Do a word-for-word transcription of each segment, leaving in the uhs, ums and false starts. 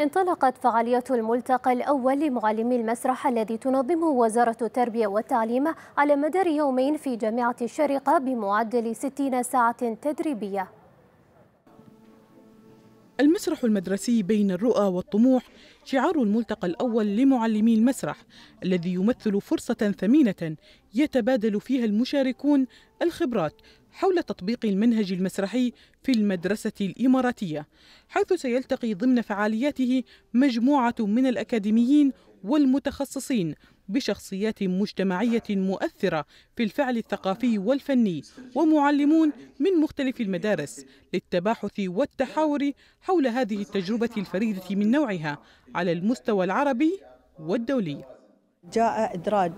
انطلقت فعاليات الملتقى الأول لمعلمي المسرح الذي تنظمه وزارة التربية والتعليم على مدار يومين في جامعة الشارقة بمعدل ستين ساعة تدريبية. المسرح المدرسي بين الرؤى والطموح شعار الملتقى الأول لمعلمي المسرح الذي يمثل فرصة ثمينة يتبادل فيها المشاركون الخبرات حول تطبيق المنهج المسرحي في المدرسة الإماراتية، حيث سيلتقي ضمن فعالياته مجموعة من الأكاديميين والمتخصصين بشخصيات مجتمعية مؤثرة في الفعل الثقافي والفني ومعلمون من مختلف المدارس للتباحث والتحاور حول هذه التجربة الفريدة من نوعها على المستوى العربي والدولي. جاء إدراج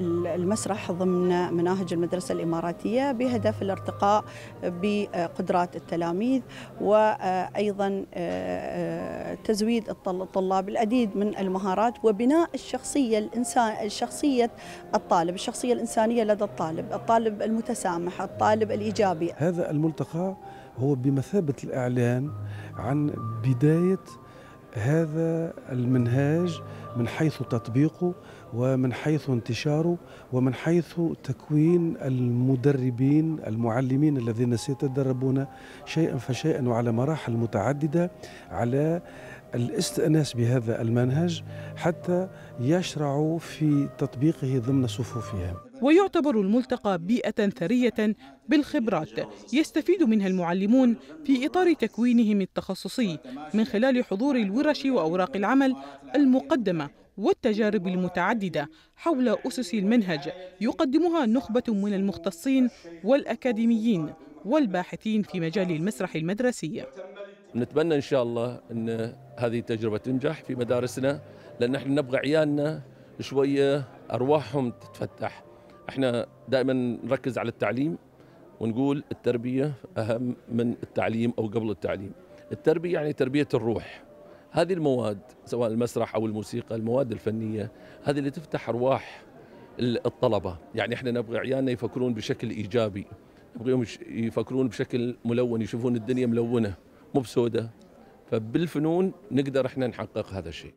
المسرح ضمن مناهج المدرسة الإماراتية بهدف الارتقاء بقدرات التلاميذ وأيضا تزويد الطلاب العديد من المهارات وبناء الشخصية الإنسان شخصية الطالب، الشخصية الإنسانية لدى الطالب، الطالب المتسامح، الطالب الإيجابي. هذا الملتقى هو بمثابة الإعلان عن بداية هذا المنهاج من حيث تطبيقه ومن حيث انتشاره ومن حيث تكوين المدربين المعلمين الذين سيتدربون شيئا فشيئا وعلى مراحل متعددة على الاستئناس بهذا المنهج حتى يشرعوا في تطبيقه ضمن صفوفهم. ويعتبر الملتقى بيئة ثرية بالخبرات يستفيد منها المعلمون في إطار تكوينهم التخصصي من خلال حضور الورش وأوراق العمل المقدمة والتجارب المتعددة حول أسس المنهج يقدمها نخبة من المختصين والأكاديميين والباحثين في مجال المسرح المدرسي. نتمنى إن شاء الله أن هذه التجربة تنجح في مدارسنا، لأن احنا نبغى عيالنا شوية أرواحهم تتفتح. احنا دائما نركز على التعليم ونقول التربية أهم من التعليم أو قبل التعليم. التربية يعني تربية الروح. هذه المواد سواء المسرح أو الموسيقى، المواد الفنية هذه اللي تفتح أرواح الطلبة. يعني احنا نبغى عيالنا يفكرون بشكل إيجابي، نبغيهم يفكرون بشكل ملون، يشوفون الدنيا ملونة مو بسودة، فبالفنون نقدر احنا نحقق هذا الشيء.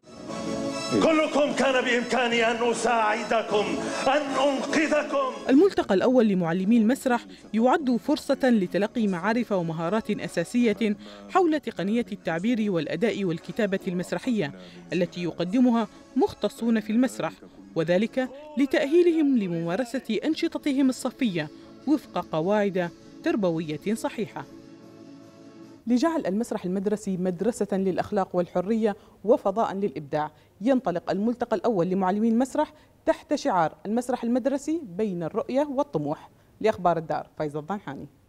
كلكم كان بإمكاني أن أساعدكم، أن أنقذكم. الملتقى الأول لمعلمي المسرح يعد فرصة لتلقي معارف ومهارات أساسية حول تقنية التعبير والأداء والكتابة المسرحية التي يقدمها مختصون في المسرح، وذلك لتأهيلهم لممارسة أنشطتهم الصفية وفق قواعد تربوية صحيحة. لجعل المسرح المدرسي مدرسة للأخلاق والحرية وفضاء للإبداع، ينطلق الملتقى الأول لمعلمي المسرح تحت شعار المسرح المدرسي بين الرؤية والطموح. لأخبار الدار، فايز الضنحاني.